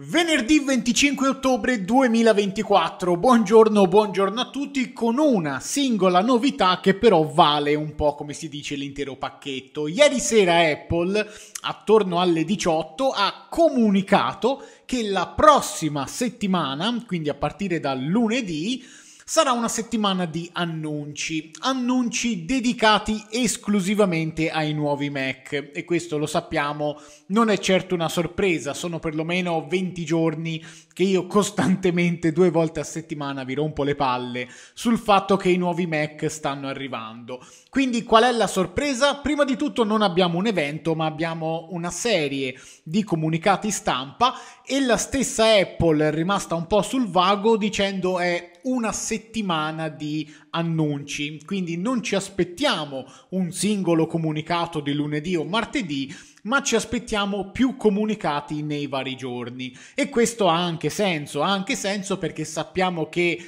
Venerdì 25 ottobre 2024, buongiorno a tutti, con una singola novità che però vale un po', come si dice, l'intero pacchetto. Ieri sera Apple, attorno alle 18, ha comunicato che la prossima settimana, quindi a partire dal lunedì, sarà una settimana di annunci dedicati esclusivamente ai nuovi Mac, e questo lo sappiamo, non è certo una sorpresa, sono perlomeno 20 giorni che io costantemente 2 volte a settimana vi rompo le palle sul fatto che i nuovi Mac stanno arrivando. Quindi qual è la sorpresa? Prima di tutto non abbiamo un evento, ma abbiamo una serie di comunicati stampa, e la stessa Apple è rimasta un po' sul vago dicendo è una settimana di annunci, quindi non ci aspettiamo un singolo comunicato di lunedì o martedì, ma ci aspettiamo più comunicati nei vari giorni, e questo ha anche senso perché sappiamo che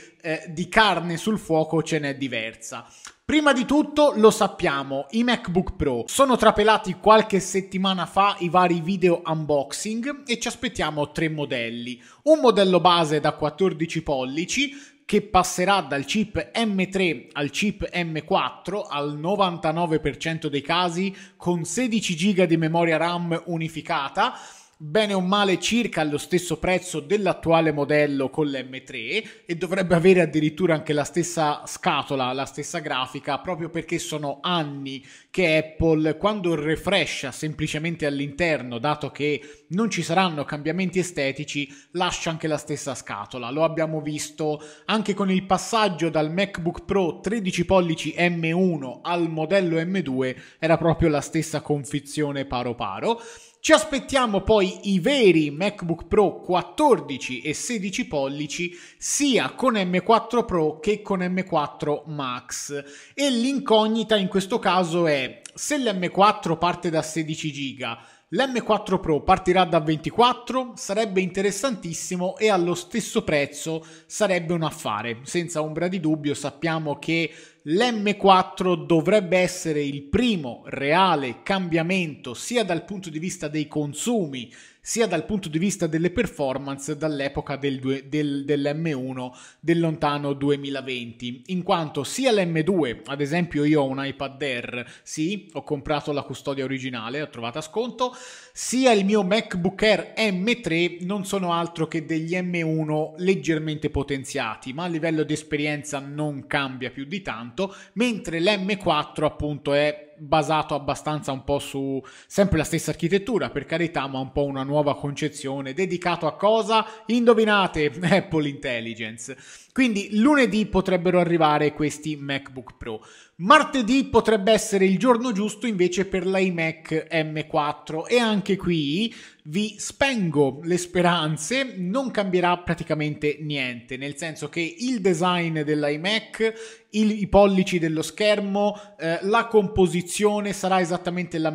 di carne sul fuoco ce n'è diversa. Prima di tutto lo sappiamo, i MacBook Pro sono trapelati qualche settimana fa i vari video unboxing e ci aspettiamo 3 modelli. Un modello base da 14 pollici che passerà dal chip M3 al chip M4 al 99% dei casi con 16 GB di memoria RAM unificata, bene o male circa allo stesso prezzo dell'attuale modello con l'M3, e dovrebbe avere addirittura anche la stessa scatola, la stessa grafica, proprio perché sono anni che Apple, quando refresha semplicemente all'interno, dato che non ci saranno cambiamenti estetici, lascia anche la stessa scatola. Lo abbiamo visto anche con il passaggio dal MacBook Pro 13 pollici M1 al modello M2, era proprio la stessa confezione paro paro. Ci aspettiamo poi i veri MacBook Pro 14 e 16 pollici sia con M4 Pro che con M4 Max, e l'incognita in questo caso è se l'M4 parte da 16 GB, l'M4 Pro partirà da 24, sarebbe interessantissimo e allo stesso prezzo sarebbe un affare. Senza ombra di dubbio sappiamo che l'M4 dovrebbe essere il primo reale cambiamento sia dal punto di vista dei consumi sia dal punto di vista delle performance dall'epoca dell'M1 del lontano 2020, in quanto sia l'M2, ad esempio io ho un iPad Air, sì, ho comprato la custodia originale, l'ho trovata a sconto, sia il mio MacBook Air M3 non sono altro che degli M1 leggermente potenziati, ma a livello di esperienza non cambia più di tanto, mentre l'M4 appunto è basato abbastanza un po' su sempre la stessa architettura, per carità, ma un po' una nuova concezione, dedicato a cosa? Indovinate, Apple Intelligence. Quindi lunedì potrebbero arrivare questi MacBook Pro. Martedì potrebbe essere il giorno giusto invece per l'iMac M4, e anche qui vi spengo le speranze, non cambierà praticamente niente, nel senso che il design dell'iMac, i pollici dello schermo, la composizione sarà esattamente la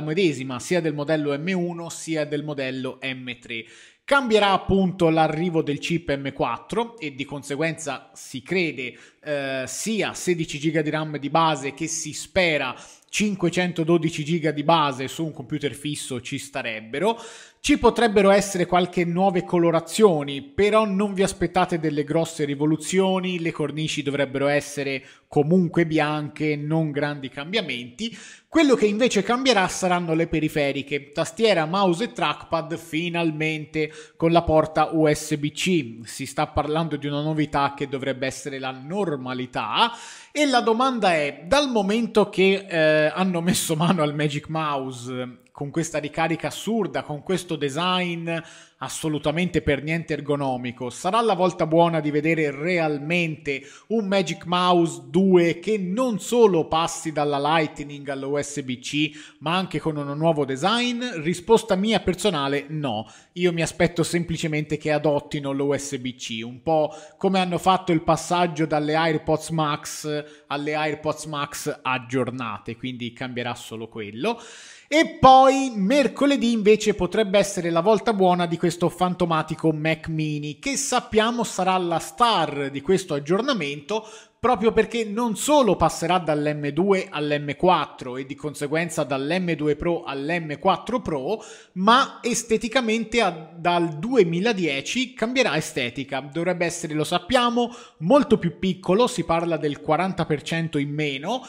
medesima sia del modello M1 sia del modello M3. Cambierà appunto l'arrivo del chip M4 e di conseguenza si crede sia 16 GB di RAM di base, che si spera 512 GB di base su un computer fisso ci starebbero. Ci potrebbero essere qualche nuove colorazioni, però non vi aspettate delle grosse rivoluzioni, le cornici dovrebbero essere comunque bianche, non grandi cambiamenti. Quello che invece cambierà saranno le periferiche, tastiera, mouse e trackpad, finalmente con la porta USB-C, si sta parlando di una novità che dovrebbe essere la normalità, e la domanda è, dal momento che hanno messo mano al Magic Mouse con questa ricarica assurda, con questo design assolutamente per niente ergonomico, sarà la volta buona di vedere realmente un Magic Mouse 2 che non solo passi dalla Lightning all'USB-C, ma anche con un nuovo design? Risposta mia personale, no. Io mi aspetto semplicemente che adottino l'USB-C, un po' come hanno fatto il passaggio dalle AirPods Max alle AirPods Max aggiornate, quindi cambierà solo quello. E poi mercoledì invece potrebbe essere la volta buona di questo fantomatico Mac Mini, che sappiamo sarà la star di questo aggiornamento, proprio perché non solo passerà dall'M2 all'M4 e di conseguenza dall'M2 Pro all'M4 Pro, ma esteticamente dal 2010 cambierà estetica. Dovrebbe essere, lo sappiamo, molto più piccolo, si parla del 40% in meno,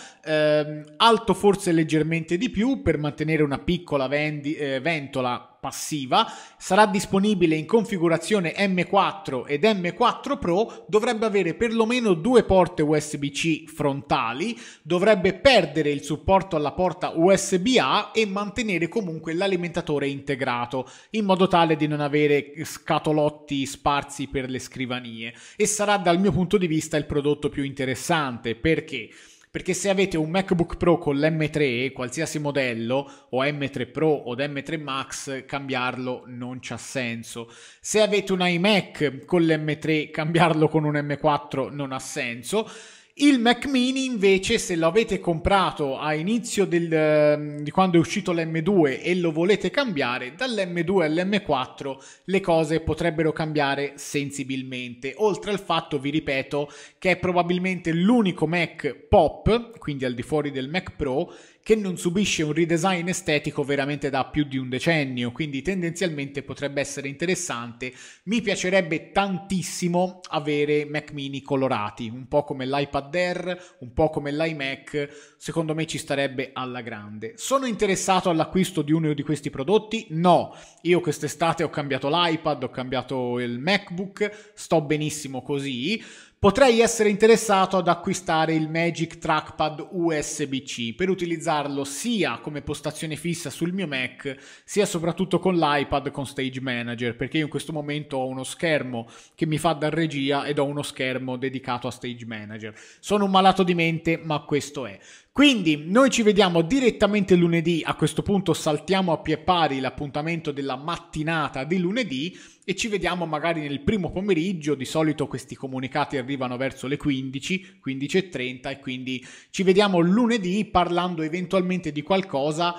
alto forse leggermente di più per mantenere una piccola ventola passiva. Sarà disponibile in configurazione M4 ed M4 Pro, dovrebbe avere perlomeno 2 porte USB-C frontali, dovrebbe perdere il supporto alla porta USB-A e mantenere comunque l'alimentatore integrato, in modo tale di non avere scatolotti sparsi per le scrivanie. E sarà, dal mio punto di vista, il prodotto più interessante. Perché? Perché se avete un MacBook Pro con l'M3, qualsiasi modello, o M3 Pro o M3 Max, cambiarlo non c'ha senso. Se avete un iMac con l'M3, cambiarlo con un M4 non ha senso. Il Mac Mini invece, se lo avete comprato a inizio di quando è uscito l'M2 e lo volete cambiare, dall'M2 all'M4 le cose potrebbero cambiare sensibilmente, oltre al fatto, vi ripeto, che è probabilmente l'unico Mac Pop, quindi al di fuori del Mac Pro, che non subisce un redesign estetico veramente da più di un decennio, quindi tendenzialmente potrebbe essere interessante. Mi piacerebbe tantissimo avere Mac Mini colorati, un po' come l'iPad Air, un po' come l'iMac, secondo me ci starebbe alla grande. Sono interessato all'acquisto di uno di questi prodotti? No, io quest'estate ho cambiato l'iPad, ho cambiato il MacBook, sto benissimo così. Potrei essere interessato ad acquistare il Magic Trackpad USB-C per utilizzarlo sia come postazione fissa sul mio Mac, sia soprattutto con l'iPad con Stage Manager, perché io in questo momento ho uno schermo che mi fa da regia ed ho uno schermo dedicato a Stage Manager. Sono un malato di mente, ma questo è. Quindi noi ci vediamo direttamente lunedì, a questo punto saltiamo a pie pari l'appuntamento della mattinata di lunedì e ci vediamo magari nel primo pomeriggio. Di solito questi comunicati arrivano verso le 15, 15:30, e quindi ci vediamo lunedì parlando eventualmente di qualcosa.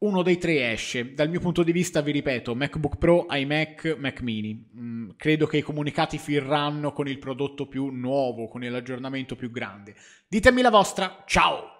Uno dei tre esce. Dal mio punto di vista, vi ripeto, MacBook Pro, iMac, Mac Mini. Credo che i comunicati finiranno con il prodotto più nuovo, con l'aggiornamento più grande. Ditemi la vostra, ciao!